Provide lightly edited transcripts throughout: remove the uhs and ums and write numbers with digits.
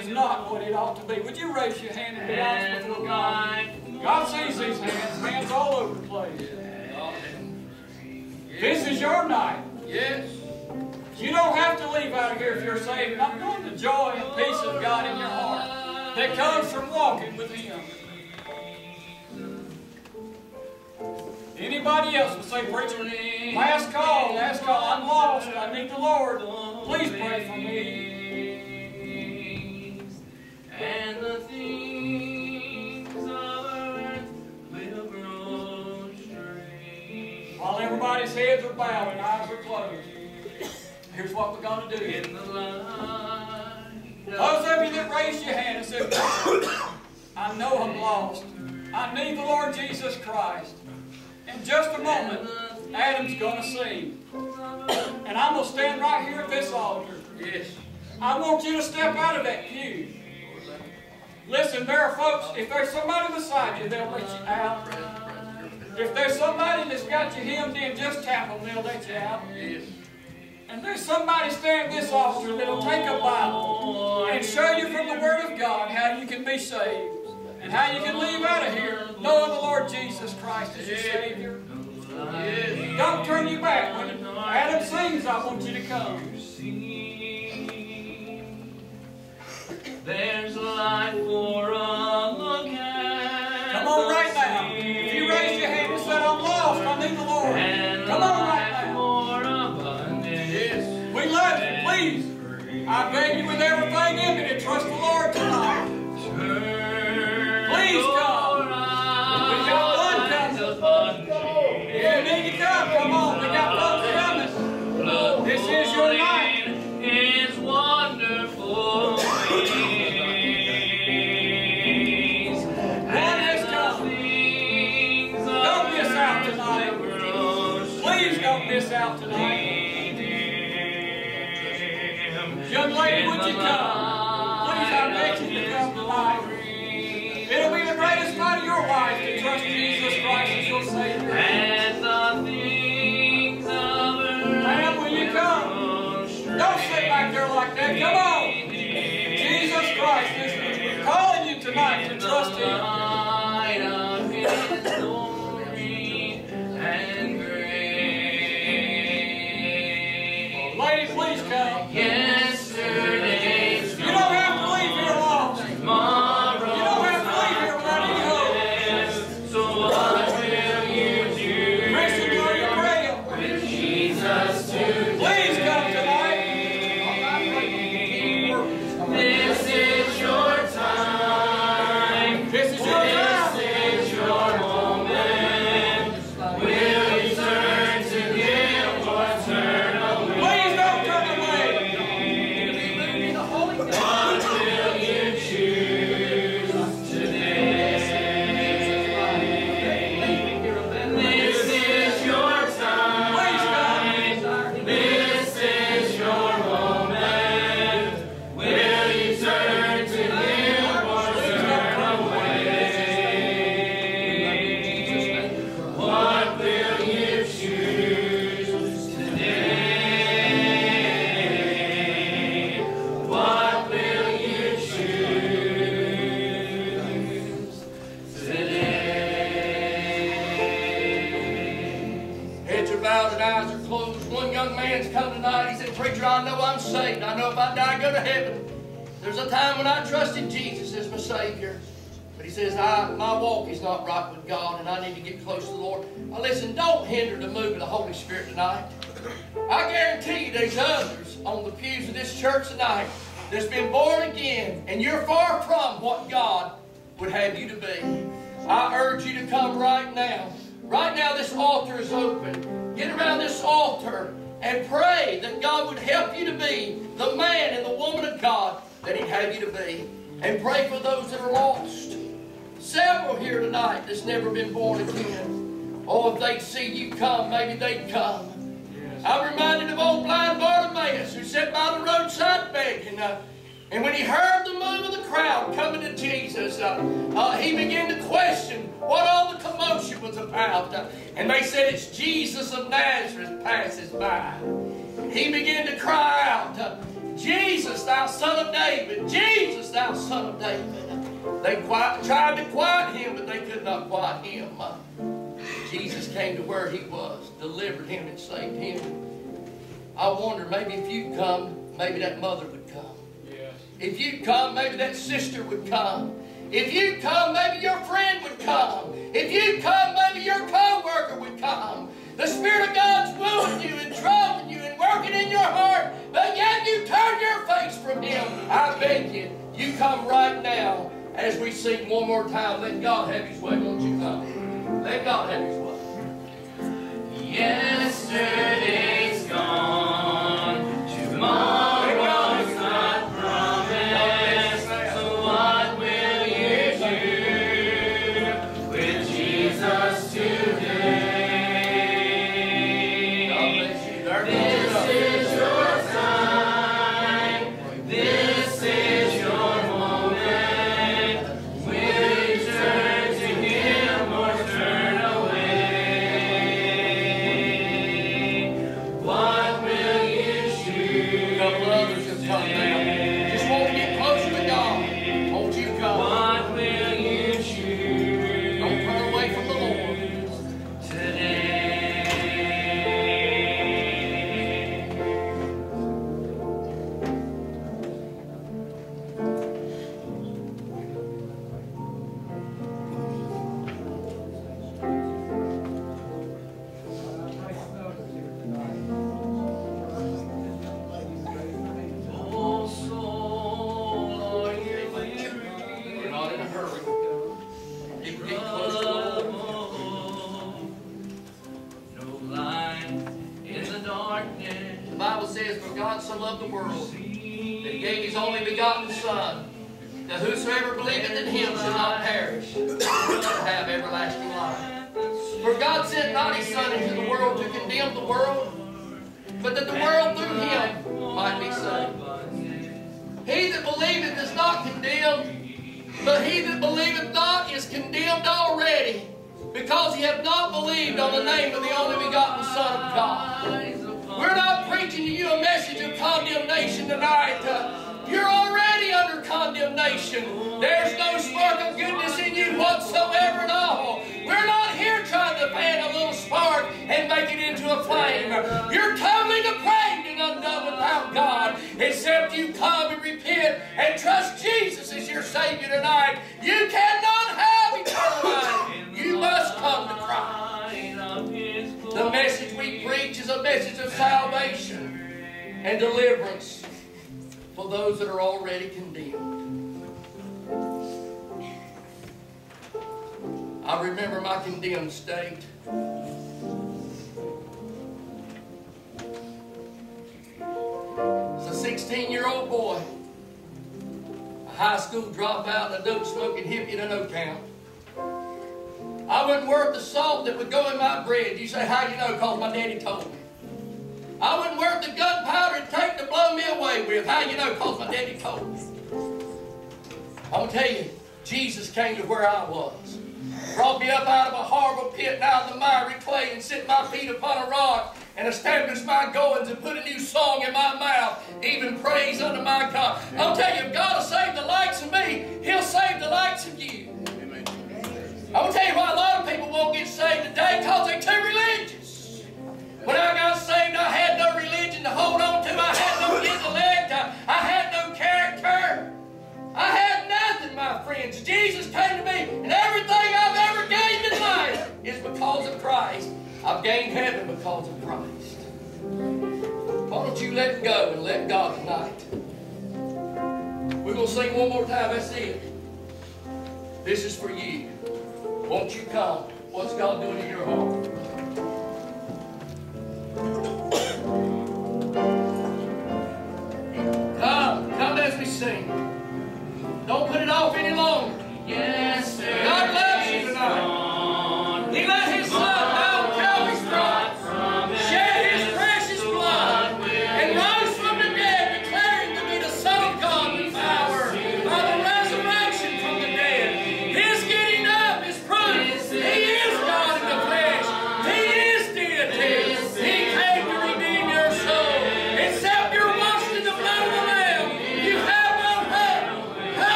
is not what it ought to be. Would you raise your hand and be honest with God? God sees these hands, hands all over the place. This is your night. Yes. You don't have to leave out of here if you're saved. I'm doing the joy and peace of God in your heart that comes from walking with Him. Anybody else will say, preacher, last call, I'm lost, I need the Lord. Please pray for me. And the things of earth will grow strange. While everybody's heads are bowed and eyes are closed, here's what we're going to do. In the light. Those of you that raised your hand and said, I know I'm lost. I need the Lord Jesus Christ. In just a moment, Adam's going to sing. And I'm going to stand right here at this altar. Yes. I want you to step out of that pew. Listen, there are folks, if there's somebody beside you, they'll let you out. If there's somebody that's got you hemmed in, just tap them, they'll let you out. Yes. And there's somebody standing at this altar that'll take a Bible and show you from the Word of God how you can be saved. And how you can leave out of here knowing the Lord Jesus Christ as your Savior. Yeah. Don't turn you back. When Adam sings, I want you to come. There's life for a look at. Come on right now. If you raise your hand and say, I'm lost, I need the Lord. Come on right now. Yes. We love you, please. I beg you with everything in me to trust the Lord tonight. Please come. We got one coming. If you need to come, come on. We got one coming. This is your night. It's wonderful. One has come. Don't miss out tonight. Please don't miss out tonight. Young lady, would you come? Please, I beg you to come tonight. It'll be the greatest part of your life to trust Jesus Christ as your Savior. And the things of earth. Man, will you come? Don't sit back there like that. Come on. Jesus Christ is calling you tonight to trust Him. Well, lady, please come. Yesterday. You don't have to leave here long. And pray for those that are lost. Several here tonight that's never been born again. Oh, if they'd see you come, maybe they'd come. Yes. I'm reminded of old blind Bartimaeus who sat by the roadside begging. And when he heard the move of the crowd coming to Jesus, he began to question what all the commotion was about. And they said, it's Jesus of Nazareth passes by. He began to cry out, Jesus, thou son of David, Jesus, thou They tried to quiet him, but they could not quiet him. Jesus came to where he was, delivered him, and saved him. I wonder, maybe if you'd come, maybe that mother would come. Yes. If you'd come, maybe that sister would come. If you'd come, maybe your friend would come. If you'd come, maybe your co-worker would come. The Spirit of God's wooing you and drawing you and working in your heart, but yet you turn your face from him. I beg you, you come right now. As we sing one more time, let God have his way. Won't you come? Let God have his way. Yesterday's gone, tomorrow's not promised. So what will you do with Jesus today? God bless you. This is your time. This is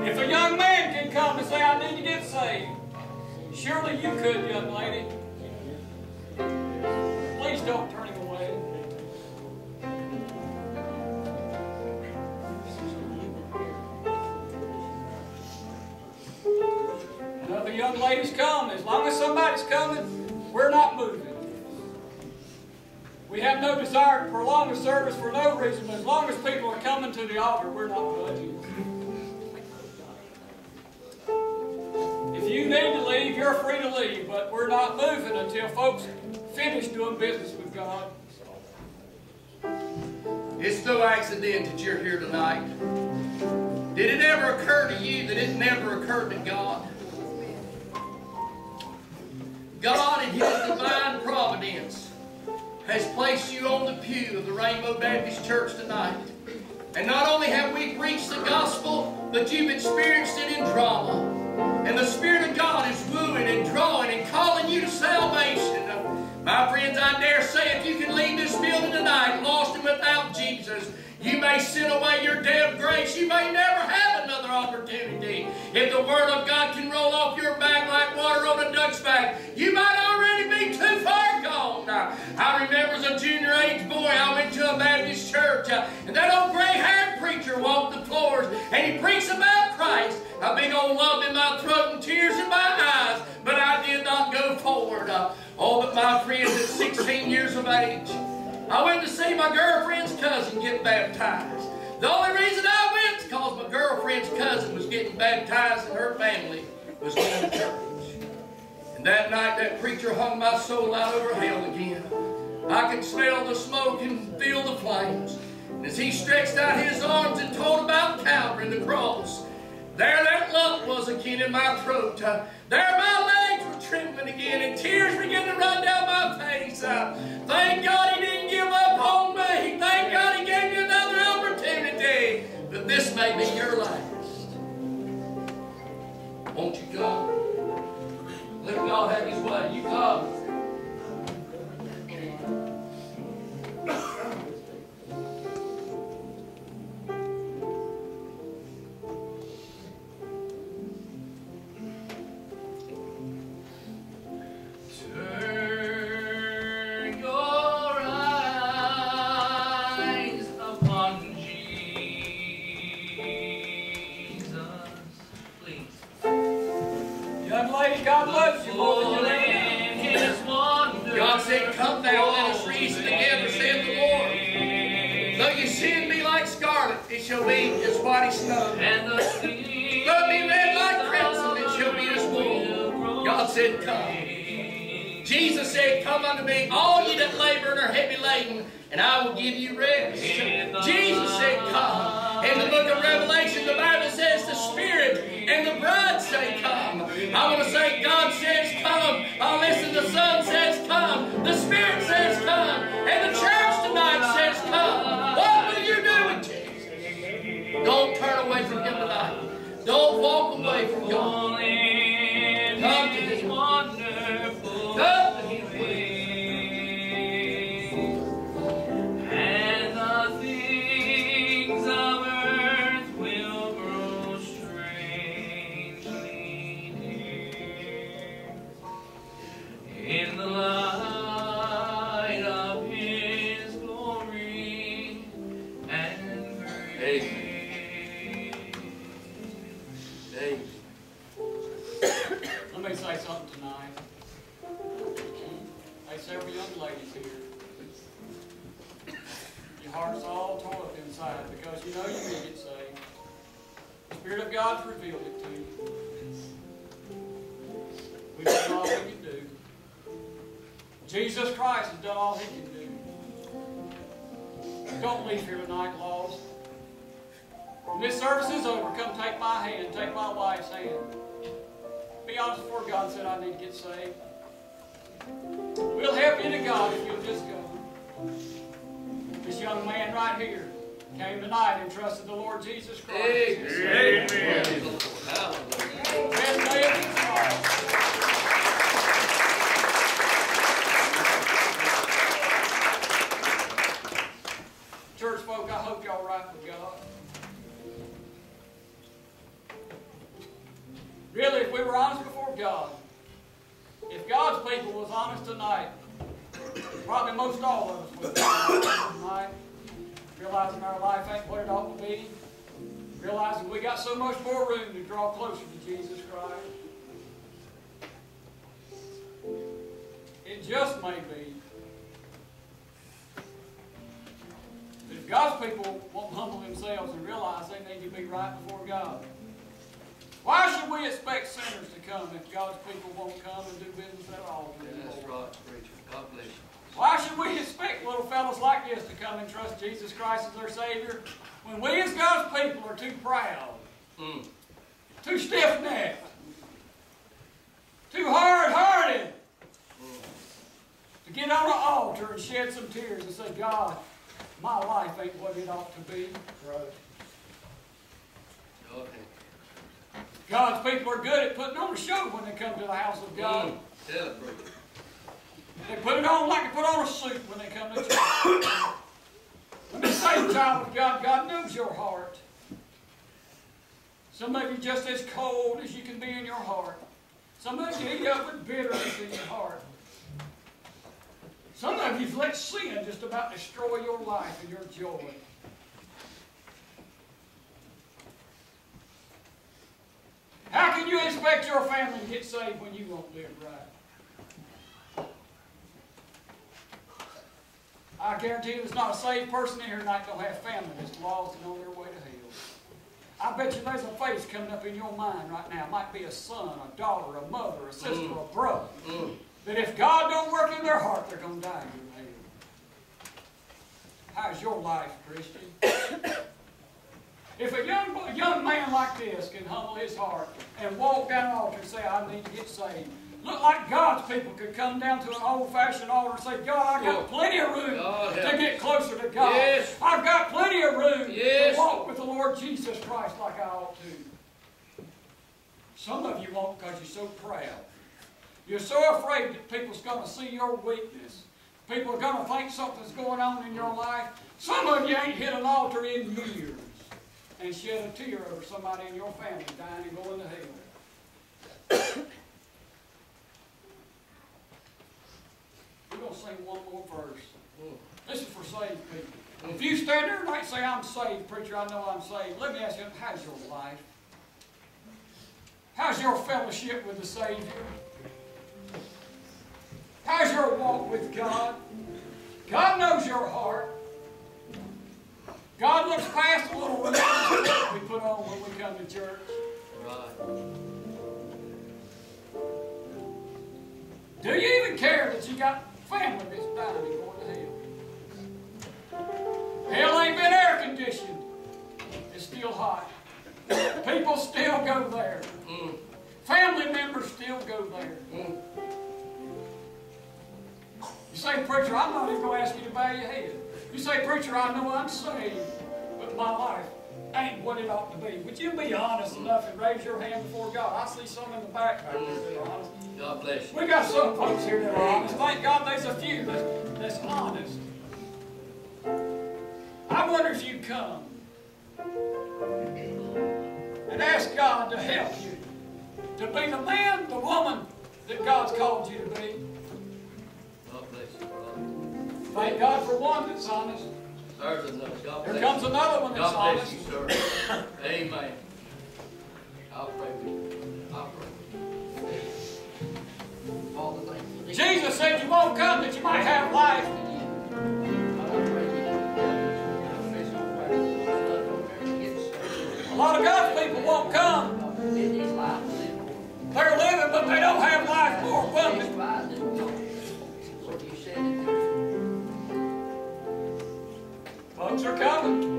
If a young man can come and say, I need to get saved, surely you could, young lady. Please don't turn him away. And other young ladies come. As long as somebody's coming, we're not moving. We have no desire to prolong the service for no reason, but as long as people are coming to the altar, we're not budging. If you need to leave, you're free to leave, but we're not moving until folks finish doing business with God. It's no accident that you're here tonight. Did it ever occur to you that it never occurred to God? God, in His divine providence, has placed you on the pew of the Rainbow Baptist Church tonight. And not only have we preached the gospel, but you've experienced it in drama. And the Spirit of God is wooing and drawing and calling you to salvation. My friends, I dare say if you can leave this building tonight lost and without Jesus, you may sin away your day of grace. You may never have another opportunity. If the Word of God can roll off your back like water on a duck's back, you might already be too far gone. I remember as a junior-age boy, I went to a Baptist church, and that old gray-haired preacher walked the floors, and he preached about Christ. A big old lump in my throat and tears in my eyes, but I did not go forward. Oh, but my friends, at 16 years of age, I went to see my girlfriend's cousin get baptized. The only reason I went is because my girlfriend's cousin was getting baptized and her family was going to church. And that night, that preacher hung my soul out over hell again. I could smell the smoke and feel the flames. And as he stretched out his arms and told about Calvary and the cross, there that lump was again in my throat. There my legs were trembling again and tears began to run down my face. Thank God He didn't give up on me. Thank God He gave me another opportunity. But this may be your last. Won't you come? Let God have His way. You come. When this service is over, come take my hand, take my wife's hand. Be honest before God and say, I need to get saved. We'll help you to God if you'll just go. This young man right here came tonight and trusted the Lord Jesus Christ. Amen. Amen. Church folk, I hope y'all right with God. Really, if we were honest before God, if God's people was honest tonight, probably most all of us would be honest tonight, realizing our life ain't what it ought to be, realizing we got so much more room to draw closer to Jesus Christ. It just may be that if God's people won't humble themselves and realize they need to be right before God, why should we expect sinners to come if God's people won't come and do business at all? That's right, preacher. God bless you. Why should we expect little fellows like this to come and trust Jesus Christ as their Savior when we as God's people are too proud, too stiff-necked, too hard-hearted to get on an altar and shed some tears and say, God, my life ain't what it ought to be. Right. Okay. God's people are good at putting on a show when they come to the house of God. Yeah, they put it on like they put on a suit when they come to church. Let me say, child of God, God knows your heart. Some of you just as cold as you can be in your heart. Some of you eat up with bitterness in your heart. Some of you've let sin just about destroy your life and your joy. How can you expect your family to get saved when you won't live right? I guarantee you there's not a saved person in here tonight that don't have family that's lost and on their way to hell. I bet you there's a face coming up in your mind right now. It might be a son, a daughter, a mother, a sister, a brother. That if God don't work in their heart, they're going to die in hell. How's your life, Christian? If a young man like this can humble his heart and walk down an altar and say, I need to get saved, look like God's people could come down to an old-fashioned altar and say, God, I've got plenty of room to get closer to God. Yes. I've got plenty of room to walk with the Lord Jesus Christ like I ought to. Some of you won't because you're so proud. You're so afraid that people's going to see your weakness. People are going to think something's going on in your life. Some of you ain't hit an altar in years and shed a tear over somebody in your family dying and going to hell. We're going to sing one more verse. This is for saved people. If you stand there tonight and say, I'm saved, preacher, I know I'm saved. Let me ask you, how's your life? How's your fellowship with the Savior? How's your walk with God? God knows your heart. God looks past the little religion we put on when we come to church. Right. Do you even care that you got family that's dying and going to hell? Hell ain't been air conditioned. It's still hot. People still go there. Family members still go there. You say, preacher, I'm not even going to ask you to bow your head. You say, preacher, I know I'm saved, but my life ain't what it ought to be. Would you be honest enough and raise your hand before God? I see some in the back right there that are honest. God bless you. We got some folks here that are honest. Thank God there's a few that's honest. I wonder if you come and ask God to help you to be the man, the woman that God's called you to be. Thank God for one that's honest. There comes another one that's honest. God bless you, sir. Amen. I'll pray for you. I'll pray for you. Father, thank you. Jesus said you won't come that you might have life. A lot of God's people won't come. They're living, but they don't have life more abundant. Folks are coming.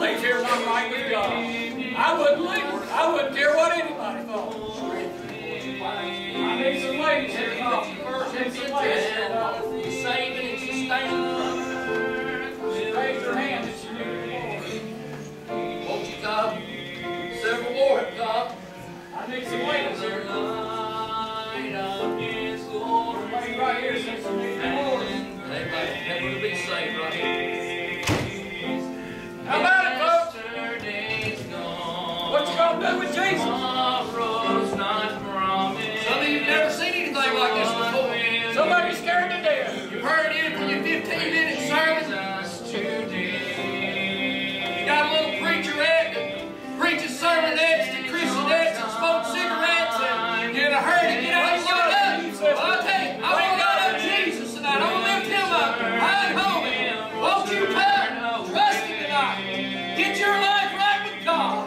leave here one night with God. I wouldn't leave. I wouldn't care what anybody thought. I need some ladies here now. First, need some ladies here now. Saving and sustaining. She raised her hand and she knew. Won't you come? Several more have come. I need some ladies here now. Everybody right here says some need more. They will be saved right here. How about it, folks? What you gonna do with Jesus? Some of you've never seen anything like this before. Somebody's scared to death. You've heard it from your 15-minute service. You got a little preacher that preaches sermon next and Christianettes and smokes cigarettes and you're in a hurry to get out of your life. I'll tell you, I want to know Jesus tonight. I want to lift Him up high and holy. Won't you come? Get your life right with God.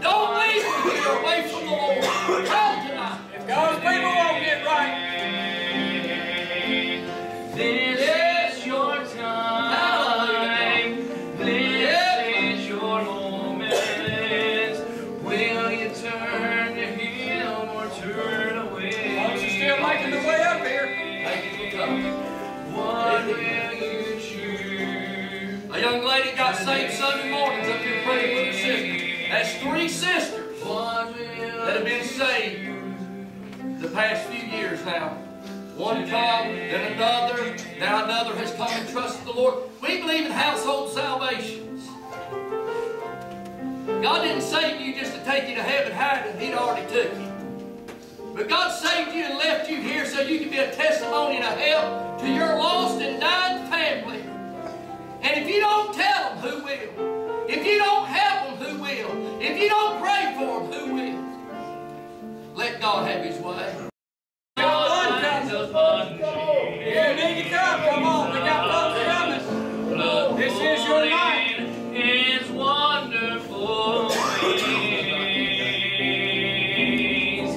Don't leave when you're away from the Lord. Come tonight. If God's people won't get right, this is your time. This is your moment. Will you turn to Him or turn away? As long as you're still making the way up here. What will you choose? A young lady got saved Sunday morning. With her sister. That's three sisters that have been saved the past few years now. One child, then another, now another has come and trusted the Lord. We believe in household salvations. God didn't save you just to take you to heaven higher than He'd already took you. But God saved you and left you here so you can be a testimony and a help to your lost and dying family. And if you don't tell them, who will? If you don't help them, who will? If you don't pray for them, who will? Let God have His way. We got fun coming. Yeah, need to come. Come on, we got fun coming. This is your night. It's wonderful.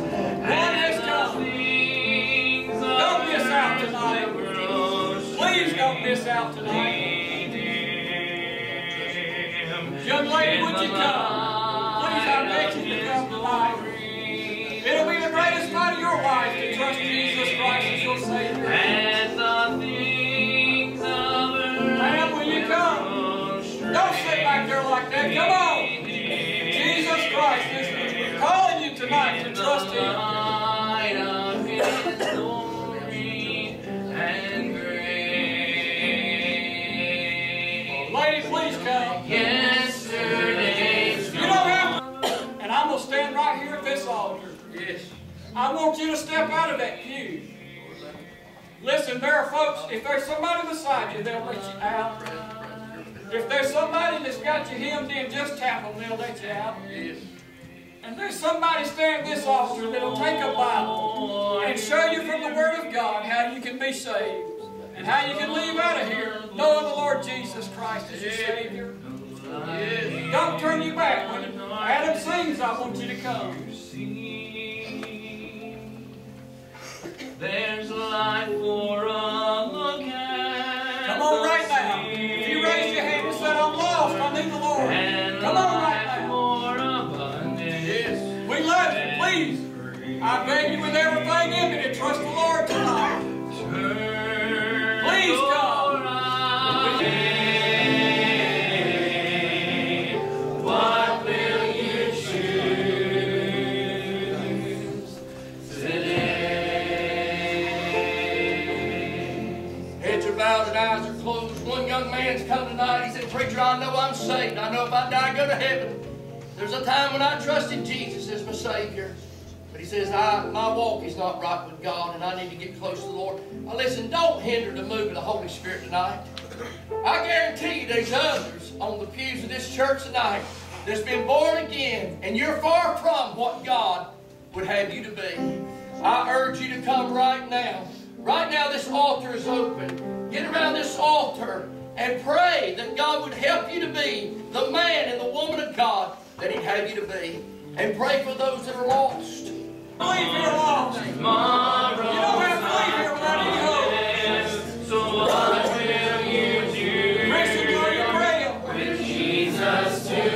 Don't miss out tonight. Please don't miss out tonight. Young lady, would you come? Please, I beg you to come to life. It'll be the greatest part of your life to trust Jesus Christ as your Savior. And the things of earth. Ma'am, will you come? Don't sit back there like that. Come on. Jesus Christ is calling you tonight to trust Him. I want you to step out of that pew. Listen, there are folks, if there's somebody beside you, they'll let you out. If there's somebody that's got you hemmed in, just tap them, they'll let you out. And there's somebody standing this altar that'll take a Bible and show you from the Word of God how you can be saved and how you can leave out of here knowing the Lord Jesus Christ as your Savior. Don't turn you back. When Adam sings, I want you to come. There's life for a look at. Come on right now. If you raise your hand and said, I'm lost, I need the Lord. Come on right now. Yes. We love you, please. I beg you with everything in me to trust the Lord tonight. Please come. Come tonight. He said, preacher, I know I'm saved. I know if I die, I go to heaven. There's a time when I trusted Jesus as my Savior. But he says, my walk is not right with God, and I need to get close to the Lord. Now listen, don't hinder the move of the Holy Spirit tonight. I guarantee you there's others on the pews of this church tonight that's been born again, and you're far from what God would have you to be. I urge you to come right now. Right now this altar is open. Get around this altar and pray that God would help you to be the man and the woman of God that He'd have you to be. And pray for those that are lost. Believe you're lost. Tomorrow, you don't have to leave here without any hope. So what will you do? Christian, will you pray with Jesus too?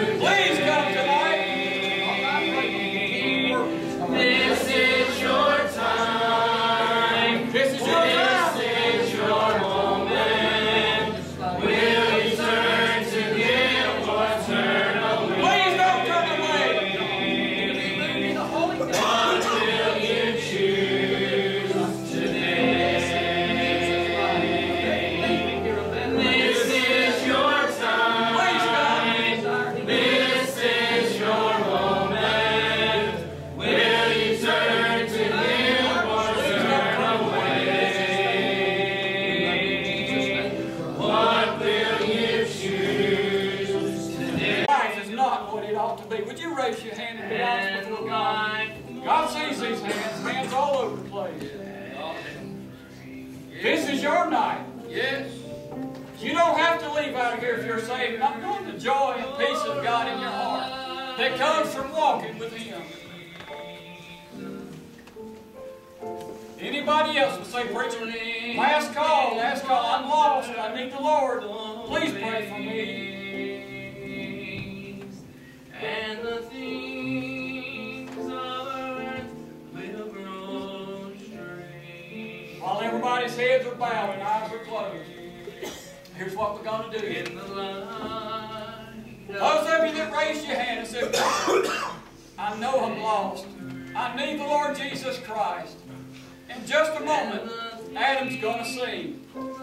This is your night. Yes. You don't have to leave out of here if you're saved. I'm doing the joy and peace of God in your heart that comes from walking with Him. Anybody else will say, preacher, last call, I'm lost, I need the Lord. Please pray for me. And the things of earth will grow strange. While everybody's heads are bowed and eyes are closed, here's what we're going to do. In the line, those of you that raised your hand and said, I know I'm lost. I need the Lord Jesus Christ. In just a moment, Adam's going to sing.